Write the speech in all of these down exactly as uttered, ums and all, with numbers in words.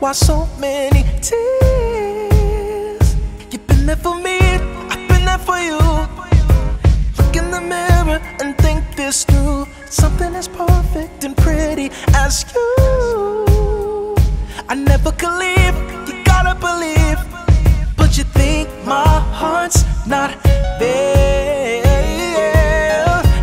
Why so many tears? You've been there for me, I've been there for you. Look in the mirror and think this through. Something as perfect and pretty as you, I never could leave, you gotta believe. But you think my heart's not there,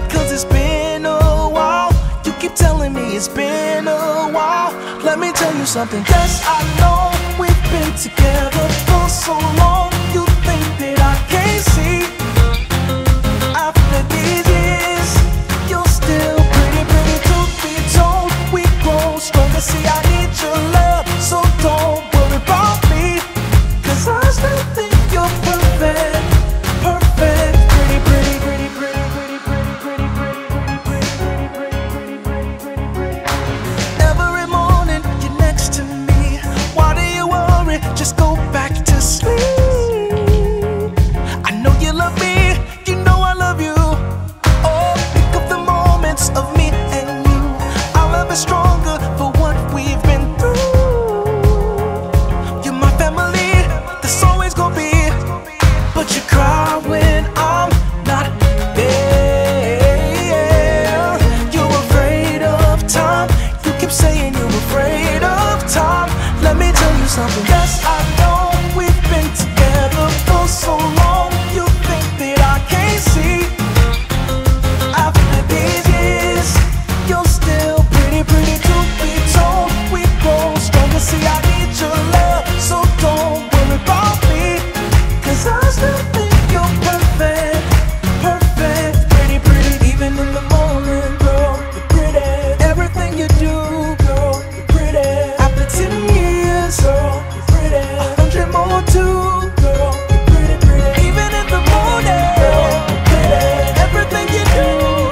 cause it's been a while. You keep telling me it's been a while. Let me tell you something. Yes, I know we've been together for so long. You think that I can't see? After these years, you're still pretty, pretty. Truth be told, we've grown stronger. See, I need your love, so don't worry about me, cause I still think you're perfect. Perfect. Pretty, pretty, pretty, pretty, pretty, pretty, pretty, pretty, pretty, pretty, pretty, pretty, pretty, pretty, pretty, pretty. Every morning you're next to me. Why do you worry? Just go back to sleep. I know you love me, you know I love you. Oh, pick up the moments of me and you. I'll ever stronger for what we've been through. You're my family, that's always gonna be. But you cry when I'm not there. You're afraid of time. You keep saying you're afraid of time. Let me tell you something. Yes, I know we've been together for so long. You think that I can't see? After these years, you're still pretty, pretty. Truth be told, we've grown stronger. See, I need your love, so don't worry about me, cause I still think you're perfect. Perfect. Pretty, pretty. Even in the morning, girl, you're pretty. Everything you do, girl, you're pretty. After ten years, girl, you're pretty. A hundred more too, girl, you're pretty, pretty. Even in the morning, girl, you're pretty. Everything you do, girl,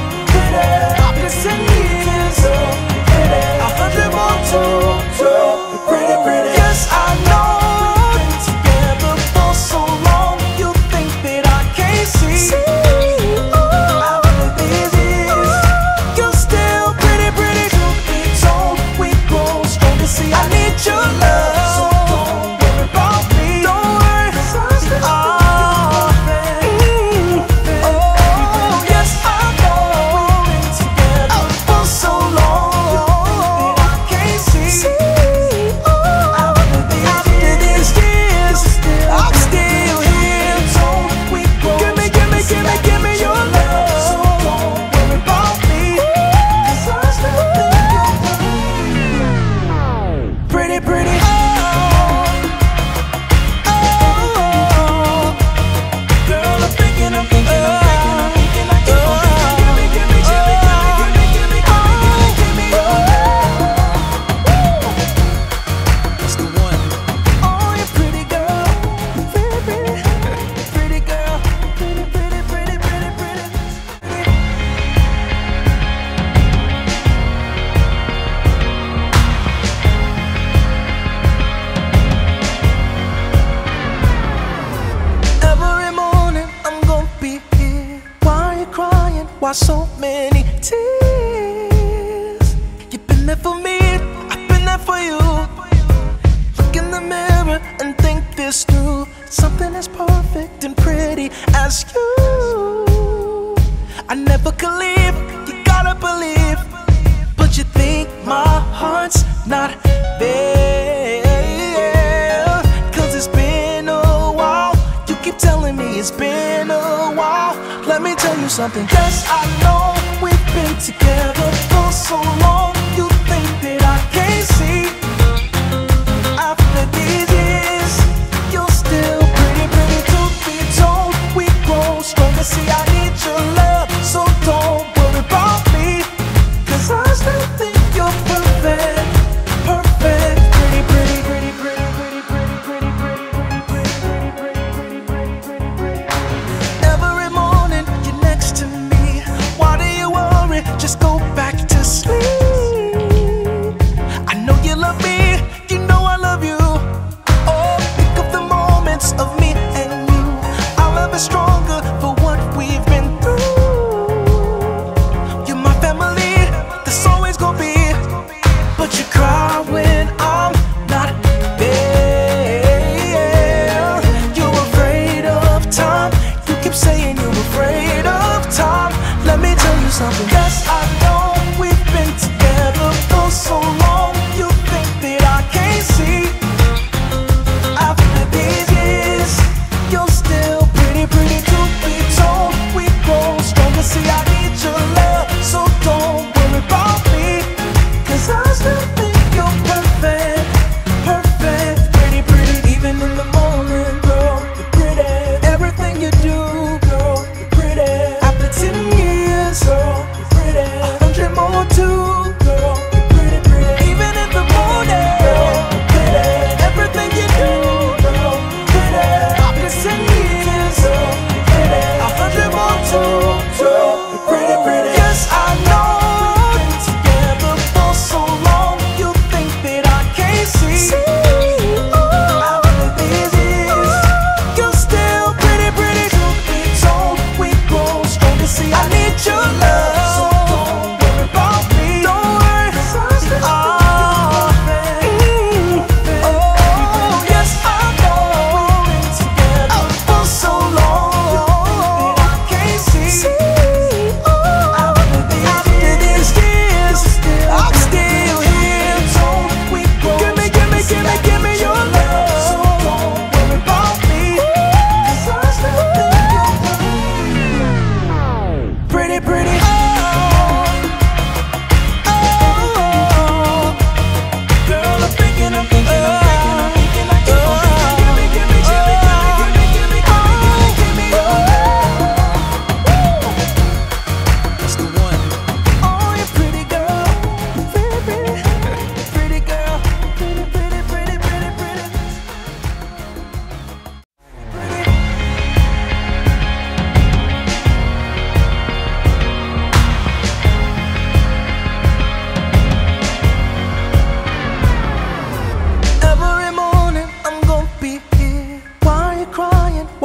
you're pretty. After ten years, girl, you're pretty. A hundred more too, girl, you're pretty, pretty. Yes, I know we've been together for so long. You think that I can't see? After these years, you're still pretty, pretty. Truth be told, we've grown stronger. See, I need your love, so don't worry about me. Don't worry. Ah. Mm. Oh, yes, I know we've been together for so long. You think that I can't see? After these years, I'm still here. Give me, give me, give me, give me your love, so don't worry about me, cause I still think you're pretty, pretty, pretty. Oh, oh, girl, I'm thinking, I'm thinking, I'm thinking, I'm thinking, I keep on thinking. Give me, give me, give me, give me, give me, give me, give me, give me, give me your love. That's the one. Oh, you pretty girl, pretty, pretty, pretty girl, pretty, pretty, pretty, pretty, pretty. Every morning I'm gonna be here. Why are you crying? Why so many tears? You've been there for me, I've been there for you. Look in the mirror and think this through. Something as perfect and pretty as you, I never could leave, you gotta believe. But you think my heart's not there, cause it's been a while. You keep telling me it's been a while. Let me tell you something. Yes, I know we've been together for so long. You think that I can't see? After these years, you're still pretty, pretty. Truth be told, we've grown stronger. See, I need your love, so don't worry about me, cause I still think you're perfect. Perfect. Pretty, pretty, pretty, pretty, pretty, pretty, pretty, pretty, pretty, pretty, pretty, pretty, pretty, pretty, pretty, pretty. Every morning you're next to me. Why do you worry? Just go back to sleep. I know you love me, you know I love you. Oh, pick up the moments of me and you. I'll ever stronger for what we've been through. You're my family, that's always gonna be. But you cry when I'm not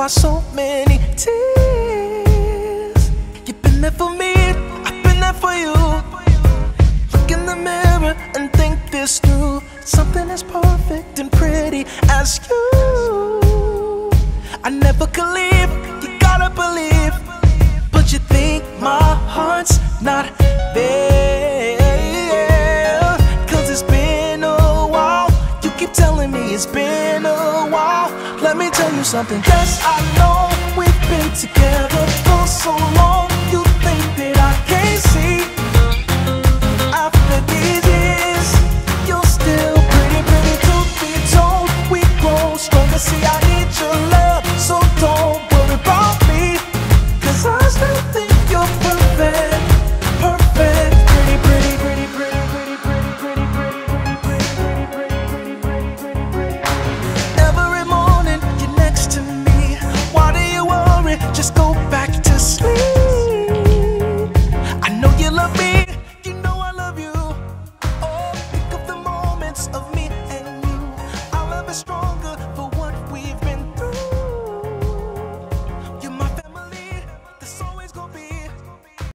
why so many tears. You've been there for me, I've been there for you. Look in the mirror and think this through. Something as perfect and pretty as you, I never could leave, you gotta believe. But you think my heart's not there, 'cause it's been a while. You keep telling me it's been a while. Let me tell you something. Yes, I know we've been together for so long. You think that I can't see? After these years, you're still pretty, pretty. Truth be told, we've grown stronger. See, I need your love, so don't worry about me, 'cause I still think you're perfect. Perfect. Pretty, pretty, pretty, pretty, pretty, pretty, pretty, pretty, pretty, pretty, pretty, pretty, pretty, pretty, pretty, pretty. Every morning you're next to me. Why do you worry? Just go back to sleep. I know you love me.